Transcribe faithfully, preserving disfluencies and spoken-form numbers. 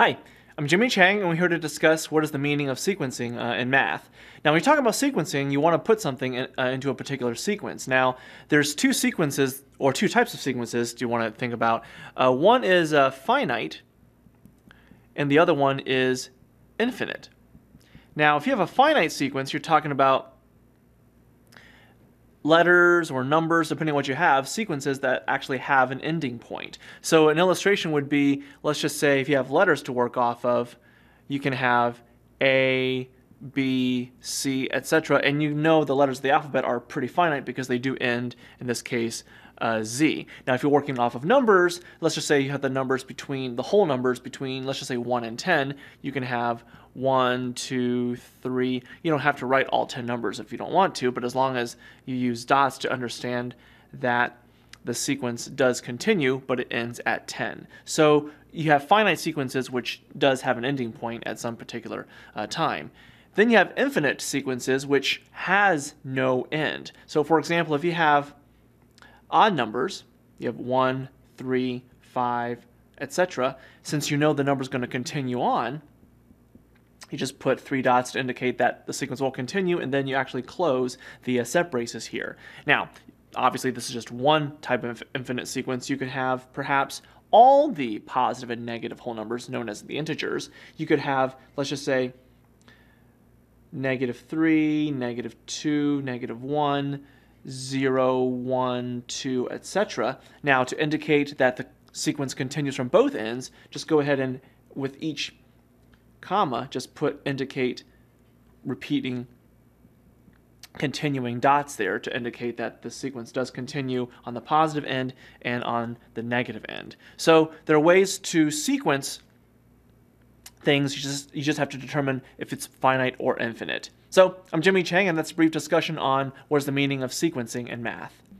Hi, I'm Jimmy Chang, and we're here to discuss what is the meaning of sequencing uh, in math. Now, when you talk about sequencing, you want to put something in, uh, into a particular sequence. Now, there's two sequences, or two types of sequences you want to think about. Uh, one is uh, finite, and the other one is infinite. Now, if you have a finite sequence, you're talking about letters or numbers, depending on what you have, sequences that actually have an ending point. So an illustration would be, let's just say if you have letters to work off of, you can have A, B, C, et cetera. And you know the letters of the alphabet are pretty finite because they do end, in this case, uh, Z. Now if you're working off of numbers, let's just say you have the numbers between, the whole numbers between, let's just say one and ten, you can have one, two, three. You don't have to write all ten numbers if you don't want to, but as long as you use dots to understand that the sequence does continue, but it ends at ten. So you have finite sequences, which does have an ending point at some particular uh, time. Then you have infinite sequences, which has no end. So for example, if you have odd numbers, you have one, three, five, et cetera. Since you know the number is going to continue on, you just put three dots to indicate that the sequence will continue, and then you actually close the uh, set braces here. Now, obviously this is just one type of infinite sequence. You could have perhaps all the positive and negative whole numbers, known as the integers. You could have, let's just say, negative three, negative two, negative one, zero, one, two, et cetera. Now, to indicate that the sequence continues from both ends, just go ahead and with each comma, just put indicate repeating continuing dots there to indicate that the sequence does continue on the positive end and on the negative end. So there are ways to sequence things. You just, you just have to determine if it's finite or infinite. So I'm Jimmy Chang, and that's a brief discussion on what is the meaning of sequencing in math.